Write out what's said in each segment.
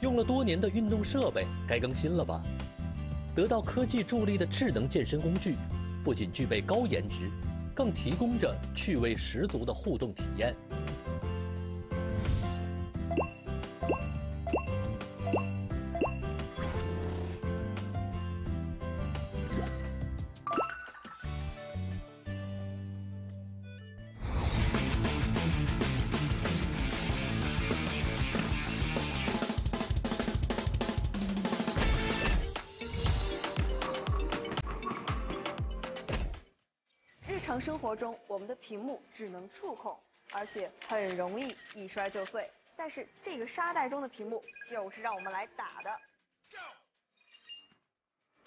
用了多年的运动设备，该更新了吧？得到科技助力的智能健身工具，不仅具备高颜值，更提供着趣味十足的互动体验。生活中，我们的屏幕只能触控，而且很容易一摔就碎。但是这个沙袋中的屏幕就是让我们来打的。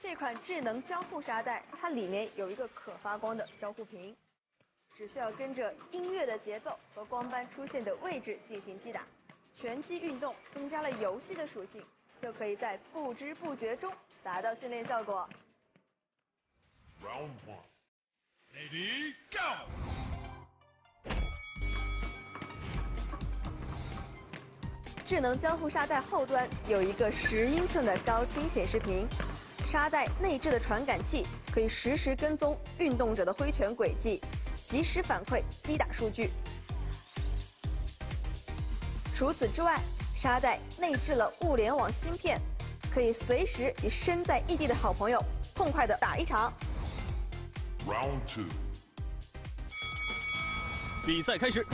这款智能交互沙袋，它里面有一个可发光的交互屏，只需要跟着音乐的节奏和光斑出现的位置进行击打。拳击运动增加了游戏的属性，就可以在不知不觉中达到训练效果。Round one. Ready, go! 智能交互沙袋后端有一个10英寸的高清显示屏，沙袋内置的传感器可以实时跟踪运动者的挥拳轨迹，及时反馈击打数据。除此之外，沙袋内置了物联网芯片，可以随时与身在异地的好朋友痛快地打一场。 Round two， 比赛开始。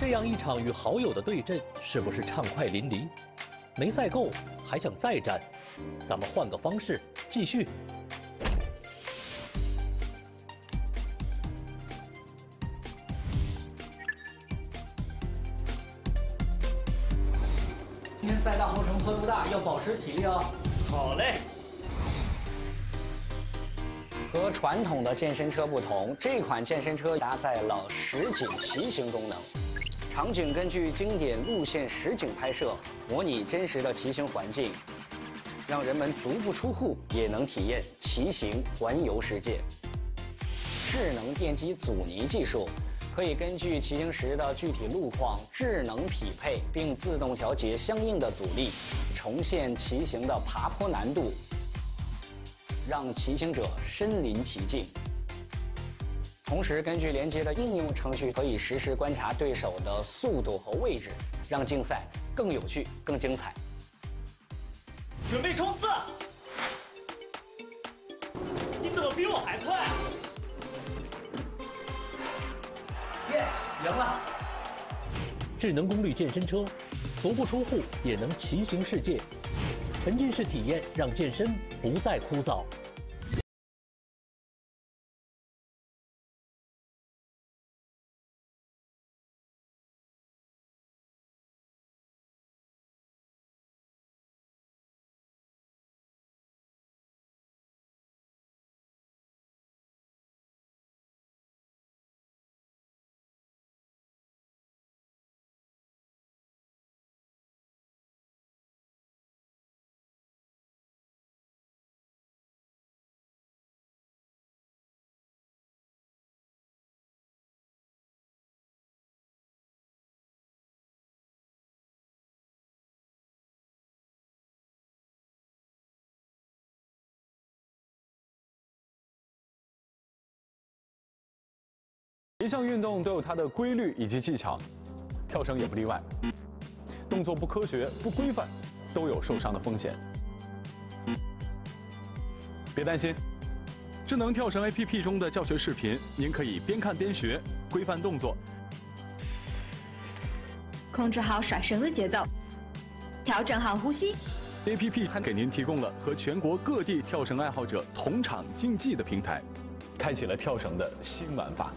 这样一场与好友的对阵，是不是畅快淋漓？没赛够，还想再战？咱们换个方式继续。今天赛道后程恢复大，要保持体力哦。好嘞。和传统的健身车不同，这款健身车搭载了实景骑行功能。 场景根据经典路线实景拍摄，模拟真实的骑行环境，让人们足不出户也能体验骑行环游世界。智能电机阻尼技术可以根据骑行时的具体路况智能匹配，并自动调节相应的阻力，重现骑行的爬坡难度，让骑行者身临其境。 同时，根据连接的应用程序，可以实时观察对手的速度和位置，让竞赛更有趣、更精彩。准备冲刺！你怎么比我还快 ？Yes， 赢了！智能功率健身车，足不出户也能骑行世界，沉浸式体验让健身不再枯燥。 每项运动都有它的规律以及技巧，跳绳也不例外。动作不科学、不规范，都有受伤的风险。别担心，智能跳绳 APP 中的教学视频，您可以边看边学，规范动作，控制好甩绳的节奏，调整好呼吸。 APP 还给您提供了和全国各地跳绳爱好者同场竞技的平台，开启了跳绳的新玩法。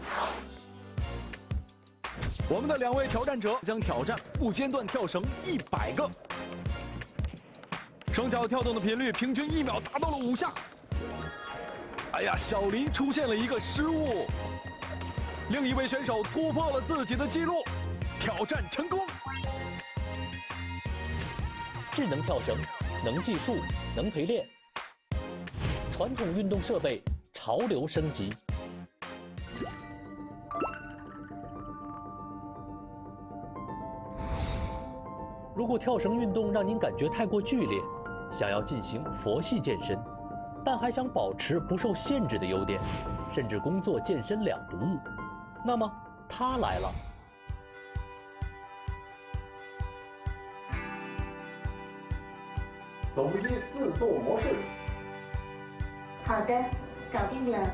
我们的两位挑战者将挑战不间断跳绳100个，双脚跳动的频率平均1秒达到了5下。哎呀，小林出现了一个失误，另一位选手突破了自己的记录，挑战成功。 智能跳绳，能技术，能陪练。传统运动设备潮流升级。如果跳绳运动让您感觉太过剧烈，想要进行佛系健身，但还想保持不受限制的优点，甚至工作健身两不误，那么它来了。 总机自动模式。好的，搞定了。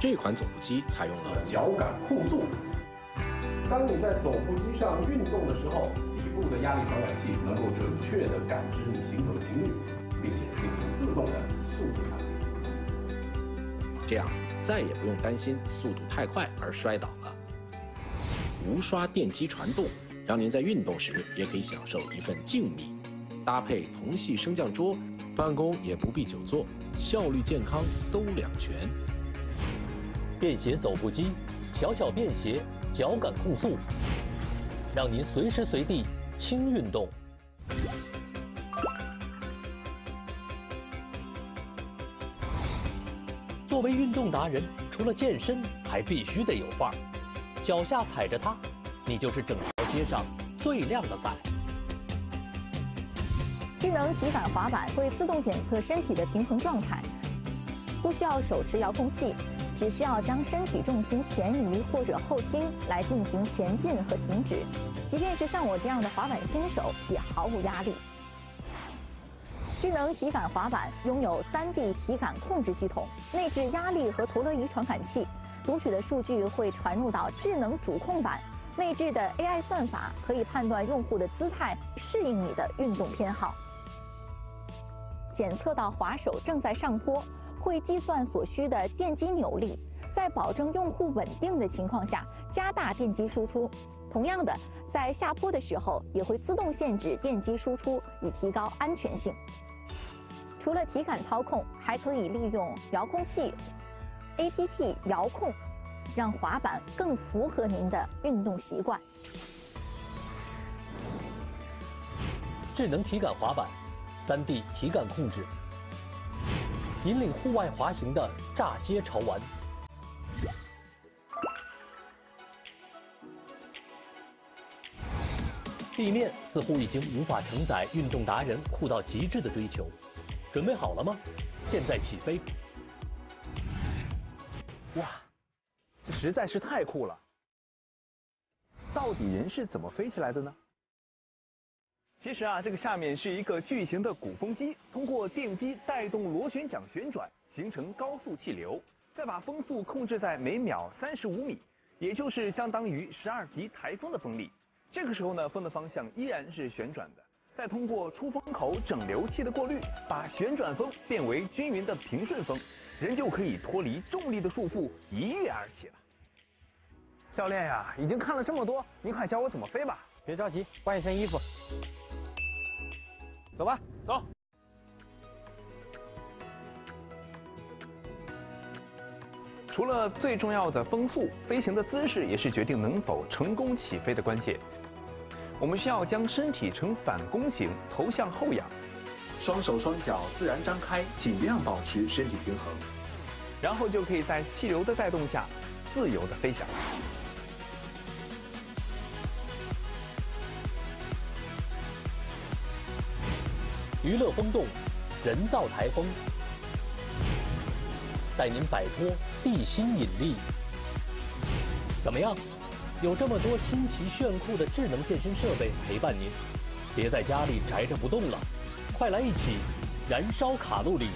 这款走步机采用了脚感控速。当你在走步机上运动的时候，底部的压力传感器能够准确地感知你行走的频率，并且进行自动的速度调节。这样再也不用担心速度太快而摔倒了。无刷电机传动。 让您在运动时也可以享受一份静谧，搭配同系升降桌，办公也不必久坐，效率健康都两全。便携走步机，小巧便携，脚感控速，让您随时随地轻运动。作为运动达人，除了健身，还必须得有范儿。脚下踩着它，你就是整。 街上最靓的仔。智能体感滑板会自动检测身体的平衡状态，不需要手持遥控器，只需要将身体重心前移或者后倾来进行前进和停止。即便是像我这样的滑板新手，也毫无压力。智能体感滑板拥有3D 体感控制系统，内置压力和陀螺仪传感器，读取的数据会传入到智能主控板。 内置的 AI 算法可以判断用户的姿态，适应你的运动偏好。检测到滑手正在上坡，会计算所需的电机扭力，在保证用户稳定的情况下，加大电机输出。同样的，在下坡的时候，也会自动限制电机输出，以提高安全性。除了体感操控，还可以利用遥控器、APP 遥控。 让滑板更符合您的运动习惯。智能体感滑板， 3D 体感控制，引领户外滑行的炸街潮玩。地面似乎已经无法承载运动达人酷到极致的追求，准备好了吗？现在起飞！哇！ 这实在是太酷了！到底人是怎么飞起来的呢？其实啊，这个下面是一个巨型的鼓风机，通过电机带动螺旋桨旋转，形成高速气流，再把风速控制在每秒35米，也就是相当于12级台风的风力。这个时候呢，风的方向依然是旋转的，再通过出风口整流器的过滤，把旋转风变为均匀的平顺风。 人就可以脱离重力的束缚，一跃而起了。教练呀，已经看了这么多，您快教我怎么飞吧！别着急，换一身衣服，走吧，走。除了最重要的风速，飞行的姿势也是决定能否成功起飞的关键。我们需要将身体呈反弓形，头向后仰。 双手双脚自然张开，尽量保持身体平衡，然后就可以在气流的带动下自由地飞翔。娱乐风洞，人造台风，带您摆脱地心引力。怎么样？有这么多新奇炫酷的智能健身设备陪伴您，别在家里宅着不动了。 快来一起燃烧卡路里。